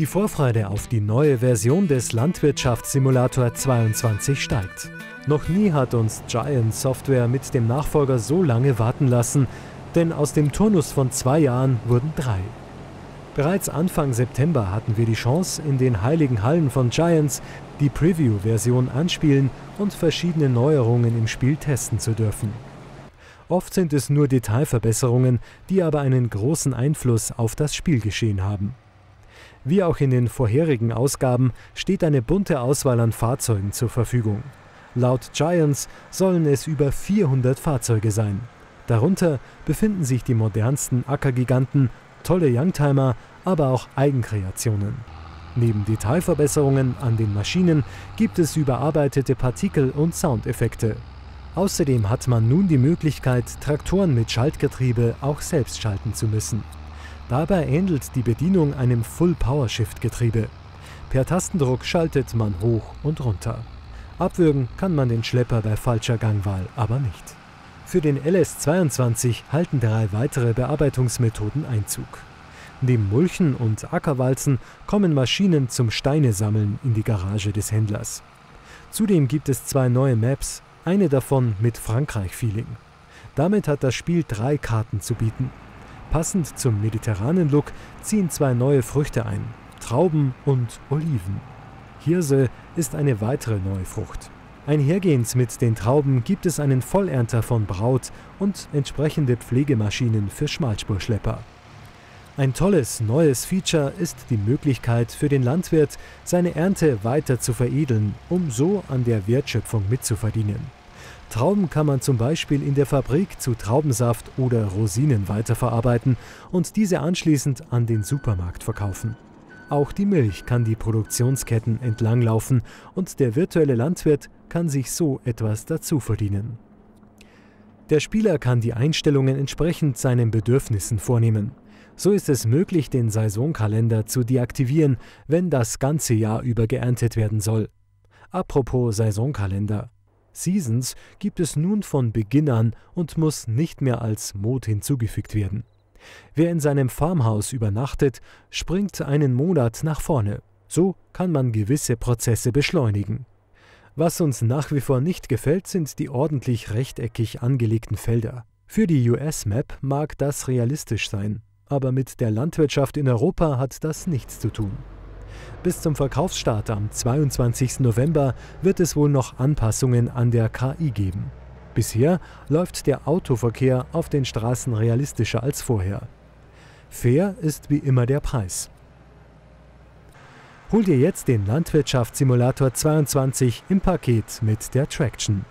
Die Vorfreude auf die neue Version des Landwirtschaftssimulator 22 steigt. Noch nie hat uns Giants Software mit dem Nachfolger so lange warten lassen, denn aus dem Turnus von 2 Jahren wurden 3. Bereits Anfang September hatten wir die Chance, in den heiligen Hallen von Giants die Preview-Version anspielen und verschiedene Neuerungen im Spiel testen zu dürfen. Oft sind es nur Detailverbesserungen, die aber einen großen Einfluss auf das Spielgeschehen haben. Wie auch in den vorherigen Ausgaben steht eine bunte Auswahl an Fahrzeugen zur Verfügung. Laut Giants sollen es über 400 Fahrzeuge sein. Darunter befinden sich die modernsten Ackergiganten, tolle Youngtimer, aber auch Eigenkreationen. Neben Detailverbesserungen an den Maschinen gibt es überarbeitete Partikel- und Soundeffekte. Außerdem hat man nun die Möglichkeit, Traktoren mit Schaltgetriebe auch selbst schalten zu müssen. Dabei ähnelt die Bedienung einem Full-Power-Shift-Getriebe. Per Tastendruck schaltet man hoch und runter. Abwürgen kann man den Schlepper bei falscher Gangwahl aber nicht. Für den LS22 halten 3 weitere Bearbeitungsmethoden Einzug. Neben Mulchen und Ackerwalzen kommen Maschinen zum Steinesammeln in die Garage des Händlers. Zudem gibt es 2 neue Maps, eine davon mit Frankreich-Feeling. Damit hat das Spiel 3 Karten zu bieten. Passend zum mediterranen Look ziehen 2 neue Früchte ein, Trauben und Oliven. Hirse ist eine weitere neue Frucht. Einhergehend mit den Trauben gibt es einen Vollernter von Braut und entsprechende Pflegemaschinen für Schmalspurschlepper. Ein tolles neues Feature ist die Möglichkeit für den Landwirt, seine Ernte weiter zu veredeln, um so an der Wertschöpfung mitzuverdienen. Trauben kann man zum Beispiel in der Fabrik zu Traubensaft oder Rosinen weiterverarbeiten und diese anschließend an den Supermarkt verkaufen. Auch die Milch kann die Produktionsketten entlanglaufen und der virtuelle Landwirt kann sich so etwas dazu verdienen. Der Spieler kann die Einstellungen entsprechend seinen Bedürfnissen vornehmen. So ist es möglich, den Saisonkalender zu deaktivieren, wenn das ganze Jahr über geerntet werden soll. Apropos Saisonkalender. Seasons gibt es nun von Beginn an und muss nicht mehr als Mod hinzugefügt werden. Wer in seinem Farmhaus übernachtet, springt einen Monat nach vorne. So kann man gewisse Prozesse beschleunigen. Was uns nach wie vor nicht gefällt, sind die ordentlich rechteckig angelegten Felder. Für die US-Map mag das realistisch sein, aber mit der Landwirtschaft in Europa hat das nichts zu tun. Bis zum Verkaufsstart am 22. November wird es wohl noch Anpassungen an der KI geben. Bisher läuft der Autoverkehr auf den Straßen realistischer als vorher. Fair ist wie immer der Preis. Hol dir jetzt den Landwirtschaftssimulator 22 im Paket mit der Traction.